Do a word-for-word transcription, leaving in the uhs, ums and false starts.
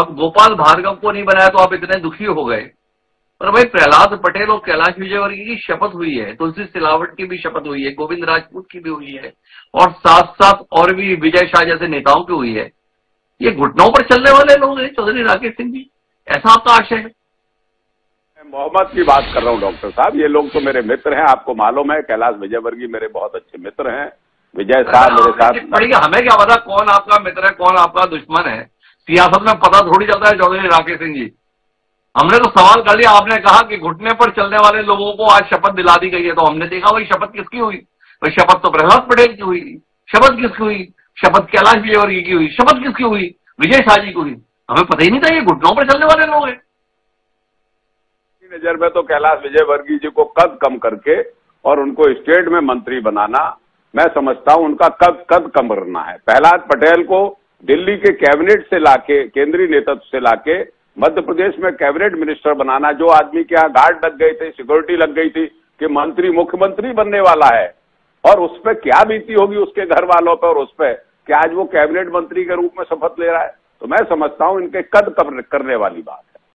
अब गोपाल भार्गव को नहीं बनाया तो आप इतने दुखी हो गए, पर भाई प्रहलाद पटेल और कैलाश विजयवर्गीय की शपथ हुई है, तुलसी सिलावट की भी शपथ हुई है, गोविंद राजपूत की भी हुई है और साथ साथ और भी विजय शाह जैसे नेताओं की हुई है। ये घुटनों पर चलने वाले लोग हैं चौधरी राकेश सिंह जी, ऐसा आपका आशय है? मोहम्मद की बात कर रहा हूँ डॉक्टर साहब, ये लोग तो मेरे मित्र हैं, आपको मालूम है कैलाश विजयवर्गीय मेरे बहुत अच्छे मित्र हैं, विजय शाह मेरे साथ। बढ़िया, हमें क्या पता कौन आपका मित्र है कौन आपका दुश्मन है, सियासत में पता थोड़ी चलता है चौधरी राकेश सिंह जी। हमने तो सवाल कर लिया, आपने कहा कि घुटने पर चलने वाले लोगों को आज शपथ दिला दी गई है, तो हमने देखा भाई शपथ किसकी हुई, भाई शपथ तो प्रहलाद पटेल की हुई, शपथ किसकी हुई, शपथ कैलाश विजयवर्गीय की हुई, शपथ किसकी हुई, विजय शाह जी की हुई। हमें पता ही नहीं था ये घुटनों पर चलने वाले लोग हैं। नजर में तो कैलाश विजयवर्गीय जी को कद कम करके और उनको स्टेट में मंत्री बनाना, मैं समझता हूं उनका कद कद कम करना है। प्रहलाद पटेल को दिल्ली के कैबिनेट से लाके, केंद्रीय नेतृत्व से लाके मध्य प्रदेश में कैबिनेट मिनिस्टर बनाना, जो आदमी के यहाँ गार्ड लग गई थी, सिक्योरिटी लग गई थी कि मंत्री मुख्यमंत्री बनने वाला है, और उस पर क्या बीती होगी उसके घर वालों पर, और उस पर कि आज वो कैबिनेट मंत्री के रूप में शपथ ले रहा है, तो मैं समझता हूँ इनके कद कम करने वाली बात।